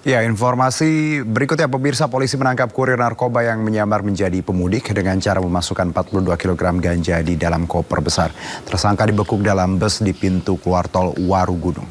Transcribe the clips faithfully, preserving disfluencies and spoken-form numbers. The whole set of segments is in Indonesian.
Ya, informasi berikutnya pemirsa, polisi menangkap kurir narkoba yang menyamar menjadi pemudik dengan cara memasukkan empat puluh dua kilogram ganja di dalam koper besar. Tersangka dibekuk dalam bus di pintu keluar tol Waru Gunung.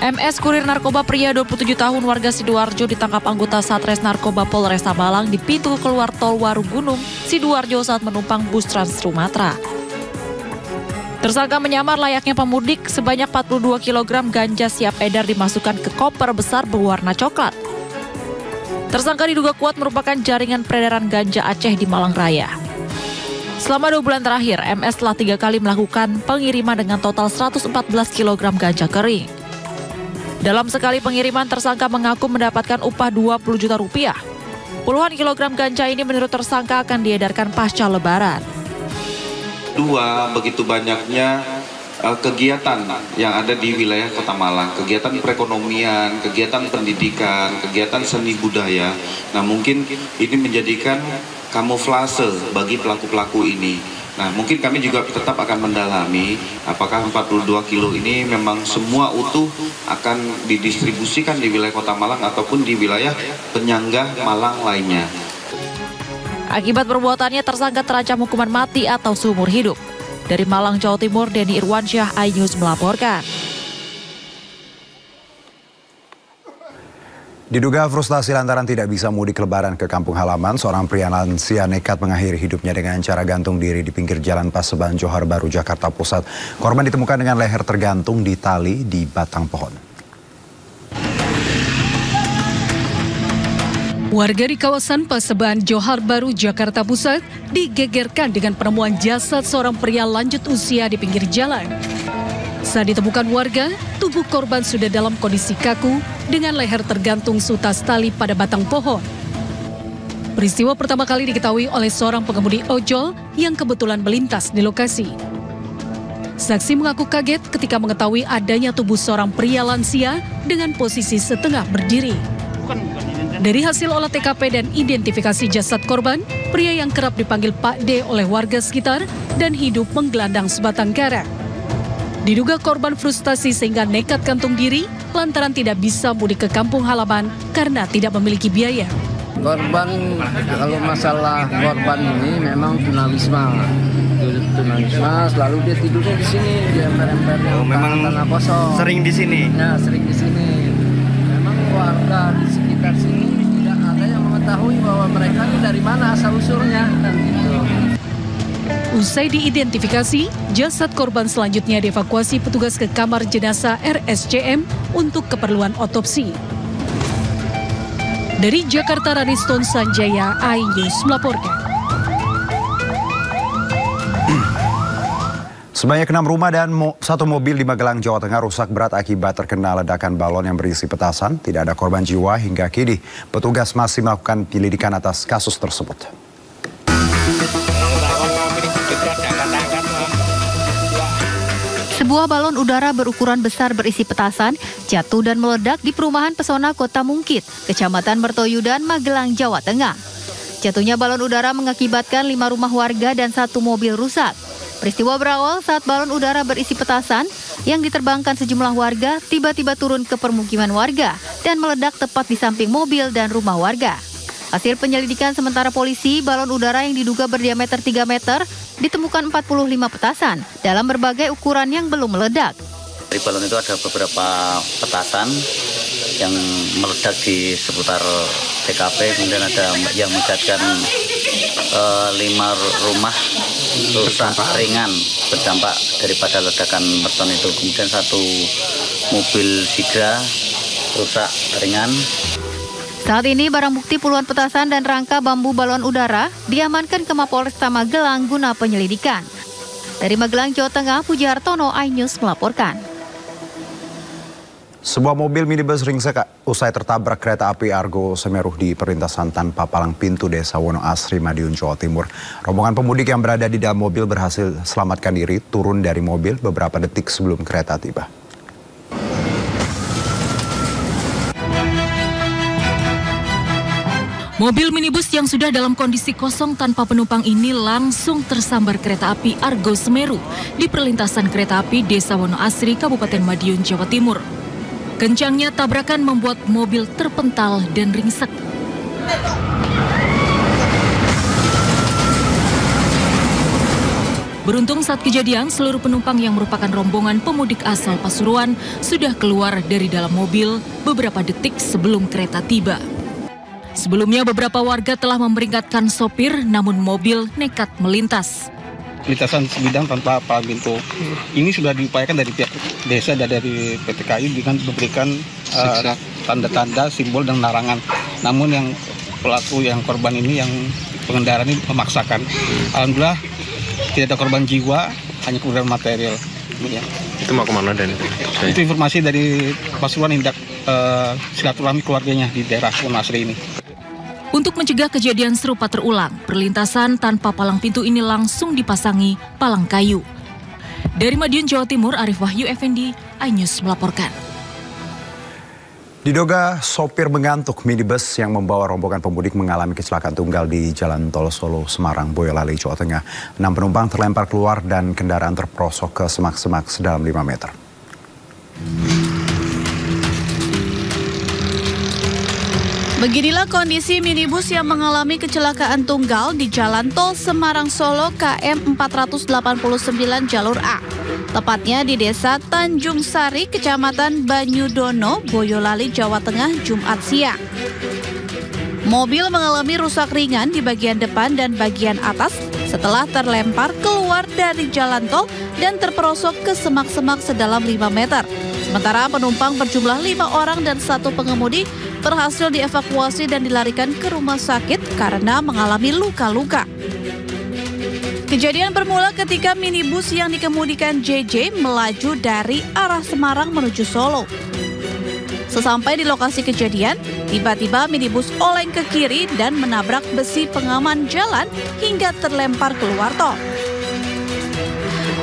M S, kurir narkoba pria dua puluh tujuh tahun warga Sidoarjo, ditangkap anggota Satres Narkoba Polres Sabalang di pintu keluar tol Waru Gunung, Sidoarjo saat menumpang bus Trans Sumatera. Tersangka menyamar layaknya pemudik, sebanyak empat puluh dua kilogram ganja siap edar dimasukkan ke koper besar berwarna coklat. Tersangka diduga kuat merupakan jaringan peredaran ganja Aceh di Malang Raya. Selama dua bulan terakhir, M S telah tiga kali melakukan pengiriman dengan total seratus empat belas kilogram ganja kering. Dalam sekali pengiriman, tersangka mengaku mendapatkan upah dua puluh juta rupiah. Puluhan kilogram ganja ini menurut tersangka akan diedarkan pasca Lebaran. Dua, begitu banyaknya uh, kegiatan yang ada di wilayah Kota Malang, kegiatan perekonomian, kegiatan pendidikan, kegiatan seni budaya. Nah, mungkin ini menjadikan kamuflase bagi pelaku-pelaku ini. Nah, mungkin kami juga tetap akan mendalami apakah empat puluh dua kilo ini memang semua utuh akan didistribusikan di wilayah Kota Malang ataupun di wilayah penyangga Malang lainnya. Akibat perbuatannya, tersangka terancam hukuman mati atau seumur hidup. Dari Malang, Jawa Timur, Denny Irwansyah, iNews melaporkan. Diduga frustasi lantaran tidak bisa mudik lebaran ke kampung halaman, seorang pria lansia nekat mengakhiri hidupnya dengan cara gantung diri di pinggir jalan Paseban, Johar Baru, Jakarta Pusat. Korban ditemukan dengan leher tergantung di tali di batang pohon. Warga di kawasan Paseban, Johar Baru, Jakarta Pusat digegerkan dengan penemuan jasad seorang pria lanjut usia di pinggir jalan. Saat ditemukan warga, tubuh korban sudah dalam kondisi kaku dengan leher tergantung sutas tali pada batang pohon. Peristiwa pertama kali diketahui oleh seorang pengemudi ojol yang kebetulan melintas di lokasi. Saksi mengaku kaget ketika mengetahui adanya tubuh seorang pria lansia dengan posisi setengah berdiri. Dari hasil olah T K P dan identifikasi jasad korban, pria yang kerap dipanggil Pak D oleh warga sekitar dan hidup menggelandang sebatang kara. Diduga korban frustasi sehingga nekat gantung diri lantaran tidak bisa mudik ke kampung halaman karena tidak memiliki biaya. Korban, kalau masalah korban ini memang tunawisma. Tunawisma, selalu dia tidurnya di sini, dia merempernya oh, memang tanah kosong. Sering di sini? Ya, sering di sini. Memang warga di sini. Sini tidak ada yang mengetahui bahwa mereka ini dari mana asal-usulnya. Usai diidentifikasi, jasad korban selanjutnya dievakuasi petugas ke kamar jenazah R S C M untuk keperluan otopsi. Dari Jakarta, Raniston Sanjaya Aiyus melaporkan. Sebanyak enam rumah dan mo satu mobil di Magelang, Jawa Tengah rusak berat akibat terkena ledakan balon yang berisi petasan. Tidak ada korban jiwa hingga kini. Petugas masih melakukan penyelidikan atas kasus tersebut. Sebuah balon udara berukuran besar berisi petasan jatuh dan meledak di perumahan Pesona Kota Mungkid, Kecamatan Mertoyudan, Magelang, Jawa Tengah. Jatuhnya balon udara mengakibatkan lima rumah warga dan satu mobil rusak. Peristiwa berawal saat balon udara berisi petasan yang diterbangkan sejumlah warga tiba-tiba turun ke permukiman warga dan meledak tepat di samping mobil dan rumah warga. Hasil penyelidikan sementara polisi, balon udara yang diduga berdiameter tiga meter ditemukan empat puluh lima petasan dalam berbagai ukuran yang belum meledak. Dari balon itu ada beberapa petasan yang meledak di seputar T K P, kemudian ada yang menjadikan e, lima rumah rusak ringan berdampak daripada ledakan merton itu. Kemudian satu mobil Sigra rusak ringan. Saat ini barang bukti puluhan petasan dan rangka bambu balon udara diamankan ke Mapolres Tamagelang guna penyelidikan. Dari Magelang, Jawa Tengah, Puji Hartono, iNews melaporkan. Sebuah mobil minibus ringsek usai tertabrak kereta api Argo Semeru di perlintasan tanpa palang pintu desa Wono Asri, Madiun, Jawa Timur. Rombongan pemudik yang berada di dalam mobil berhasil selamatkan diri turun dari mobil beberapa detik sebelum kereta tiba. Mobil minibus yang sudah dalam kondisi kosong tanpa penumpang ini langsung tersambar kereta api Argo Semeru di perlintasan kereta api Desa Wono Asri, Kabupaten Madiun, Jawa Timur. Kencangnya tabrakan membuat mobil terpental dan ringsek. Beruntung saat kejadian, seluruh penumpang yang merupakan rombongan pemudik asal Pasuruan sudah keluar dari dalam mobil beberapa detik sebelum kereta tiba. Sebelumnya beberapa warga telah memperingatkan sopir, namun mobil nekat melintas. Lintasan sebidang tanpa pintu. Ini sudah diupayakan dari pihak desa dan dari P T K I dengan memberikan tanda-tanda, uh, simbol dan larangan. Namun yang pelaku, yang korban ini, yang pengendara ini memaksakan. Alhamdulillah tidak ada korban jiwa, hanya kerugian material. Ya. Itu mau kemana dan itu? Itu informasi dari Pasuruan Indah, uh, silaturahmi keluarganya di daerah Wono Asri ini. Untuk mencegah kejadian serupa terulang, perlintasan tanpa palang pintu ini langsung dipasangi palang kayu. Dari Madiun, Jawa Timur, Arief Wahyu Effendi, iNews melaporkan. Diduga sopir mengantuk, minibus yang membawa rombongan pemudik mengalami kecelakaan tunggal di Jalan Tol Solo, Semarang, Boyolali, Jawa Tengah. Enam penumpang terlempar keluar dan kendaraan terperosok ke semak-semak sedalam lima meter. Beginilah kondisi minibus yang mengalami kecelakaan tunggal di Jalan Tol Semarang-Solo K M empat ratus delapan puluh sembilan Jalur A. Tepatnya di Desa Tanjung Sari, Kecamatan Banyudono, Boyolali, Jawa Tengah, Jumat siang. Mobil mengalami rusak ringan di bagian depan dan bagian atas setelah terlempar keluar dari jalan tol dan terperosok ke semak-semak sedalam lima meter. Sementara penumpang berjumlah lima orang dan satu pengemudi berhasil dievakuasi dan dilarikan ke rumah sakit karena mengalami luka-luka. Kejadian bermula ketika minibus yang dikemudikan J J melaju dari arah Semarang menuju Solo. Sesampai di lokasi kejadian, tiba-tiba minibus oleng ke kiri dan menabrak besi pengaman jalan hingga terlempar keluar tol.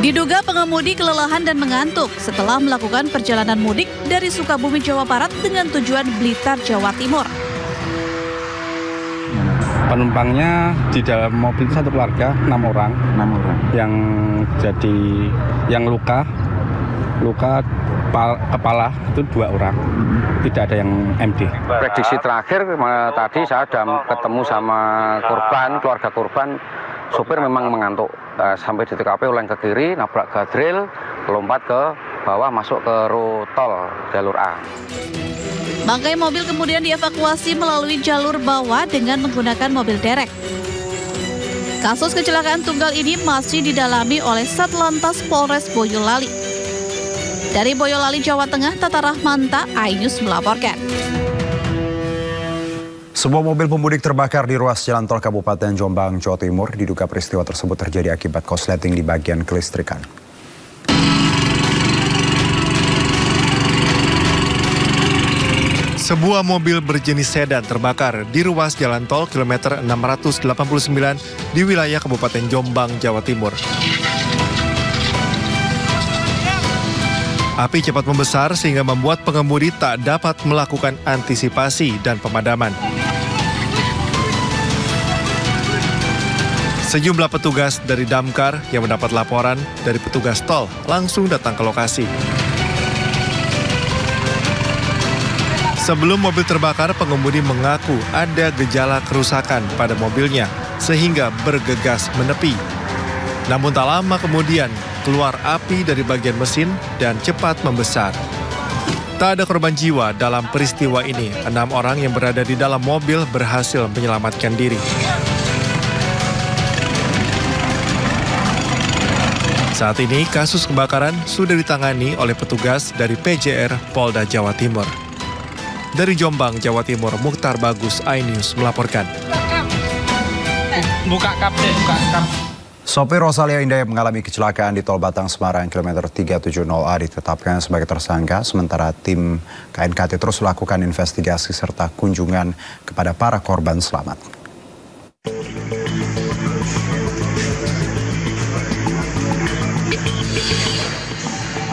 Diduga pengemudi kelelahan dan mengantuk setelah melakukan perjalanan mudik dari Sukabumi, Jawa Barat dengan tujuan Blitar, Jawa Timur. Penumpangnya di dalam mobil satu keluarga, enam orang, enam orang. Yang jadi yang luka, luka kepala itu dua orang, tidak ada yang M D. Prediksi terakhir tadi saya ada ketemu sama korban, keluarga korban. Sopir memang mengantuk, uh, sampai di T K P oleng ke kiri, nabrak gadril, lompat ke bawah, masuk ke rute tol jalur A. Bangkai mobil kemudian dievakuasi melalui jalur bawah dengan menggunakan mobil derek. Kasus kecelakaan tunggal ini masih didalami oleh Satlantas Polres Boyolali. Dari Boyolali, Jawa Tengah, Tata Rahmanta, iNews melaporkan. Sebuah mobil pemudik terbakar di ruas jalan tol Kabupaten Jombang, Jawa Timur. Diduga peristiwa tersebut terjadi akibat korsleting di bagian kelistrikan. Sebuah mobil berjenis sedan terbakar di ruas jalan tol kilometer enam ratus delapan puluh sembilan di wilayah Kabupaten Jombang, Jawa Timur. Api cepat membesar sehingga membuat pengemudi tak dapat melakukan antisipasi dan pemadaman. Sejumlah petugas dari Damkar yang mendapat laporan dari petugas tol langsung datang ke lokasi. Sebelum mobil terbakar, pengemudi mengaku ada gejala kerusakan pada mobilnya sehingga bergegas menepi. Namun tak lama kemudian, keluar api dari bagian mesin dan cepat membesar. Tak ada korban jiwa dalam peristiwa ini. Enam orang yang berada di dalam mobil berhasil menyelamatkan diri. Saat ini kasus kebakaran sudah ditangani oleh petugas dari P J R Polda, Jawa Timur. Dari Jombang, Jawa Timur, Mukhtar Bagus, iNews melaporkan. Buka kap, buka kap. Sopir Rosalia Indah yang mengalami kecelakaan di Tol Batang Semarang kilometer tiga tujuh nol A ditetapkan sebagai tersangka, sementara tim K N K T terus melakukan investigasi serta kunjungan kepada para korban selamat.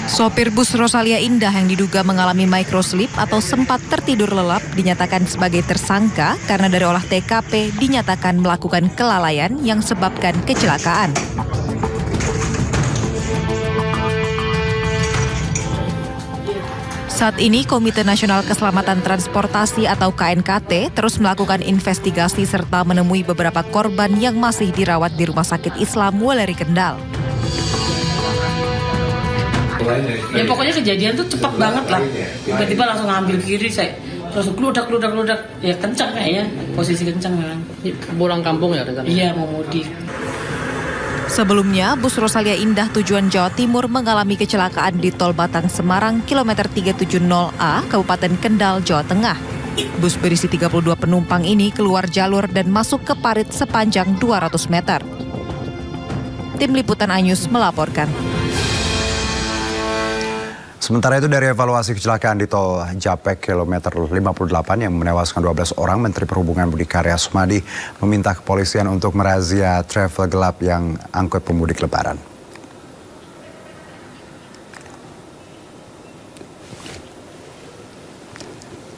Sopir bus Rosalia Indah yang diduga mengalami microsleep atau sempat tertidur lelap dinyatakan sebagai tersangka karena dari olah T K P dinyatakan melakukan kelalaian yang sebabkan kecelakaan. Saat ini Komite Nasional Keselamatan Transportasi atau K N K T terus melakukan investigasi serta menemui beberapa korban yang masih dirawat di Rumah Sakit Islam Weleri Kendal. Ya pokoknya kejadian tuh cepet banget lah, tiba-tiba langsung ngambil kiri saya, terus keludak-keludak-keludak, ya kencang kayaknya, posisi kencang memang. Pulang kampung ya? Iya, mau mudik. Sebelumnya, bus Rosalia Indah tujuan Jawa Timur mengalami kecelakaan di Tol Batang Semarang, kilometer tiga tujuh nol A, Kabupaten Kendal, Jawa Tengah. Bus berisi tiga puluh dua penumpang ini keluar jalur dan masuk ke parit sepanjang dua ratus meter. Tim Liputan Anyus melaporkan. Sementara itu dari evaluasi kecelakaan di Tol Japek kilometer lima puluh delapan yang menewaskan dua belas orang, Menteri Perhubungan Budi Karya Sumadi meminta kepolisian untuk merazia travel gelap yang angkut pemudik lebaran.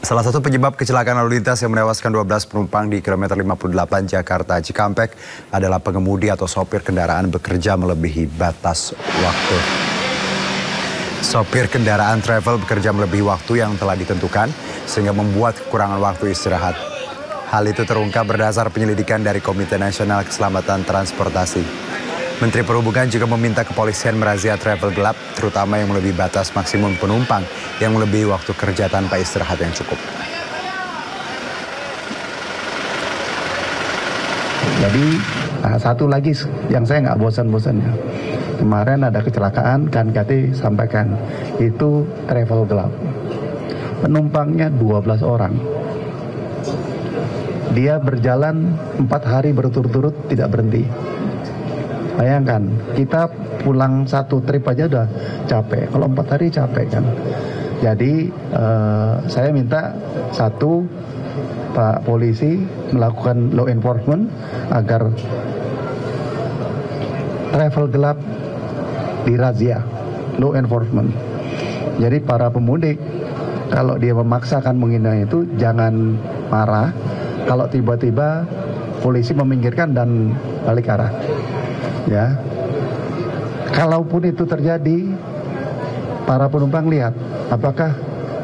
Salah satu penyebab kecelakaan lalu lintas yang menewaskan dua belas penumpang di kilometer lima puluh delapan Jakarta Cikampek adalah pengemudi atau sopir kendaraan bekerja melebihi batas waktu. Sopir kendaraan travel bekerja melebihi waktu yang telah ditentukan sehingga membuat kekurangan waktu istirahat. Hal itu terungkap berdasar penyelidikan dari Komite Nasional Keselamatan Transportasi. Menteri Perhubungan juga meminta kepolisian merazia travel gelap, terutama yang melebihi batas maksimum penumpang yang melebihi waktu kerja tanpa istirahat yang cukup. Jadi satu lagi yang saya nggak bosan-bosannya. Kemarin ada kecelakaan, K N K T sampaikan, itu travel gelap. Penumpangnya dua belas orang. Dia berjalan empat hari berturut-turut tidak berhenti. Bayangkan, kita pulang satu trip aja udah capek. Kalau empat hari capek kan. Jadi eh, saya minta satu, Pak Polisi melakukan law enforcement agar travel gelap di razia, law enforcement. Jadi para pemudik kalau dia memaksakan menghindari itu jangan marah. Kalau tiba-tiba polisi meminggirkan dan balik arah, ya. Kalaupun itu terjadi, para penumpang lihat apakah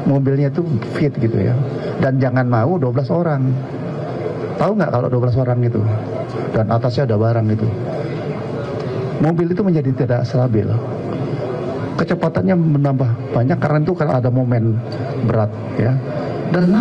mobilnya itu fit gitu ya. Dan jangan mau dua belas orang. Tahu nggak kalau dua belas orang itu? Dan atasnya ada barang itu. Mobil itu menjadi tidak stabil, kecepatannya menambah banyak karena itu karena ada momen berat ya. Dan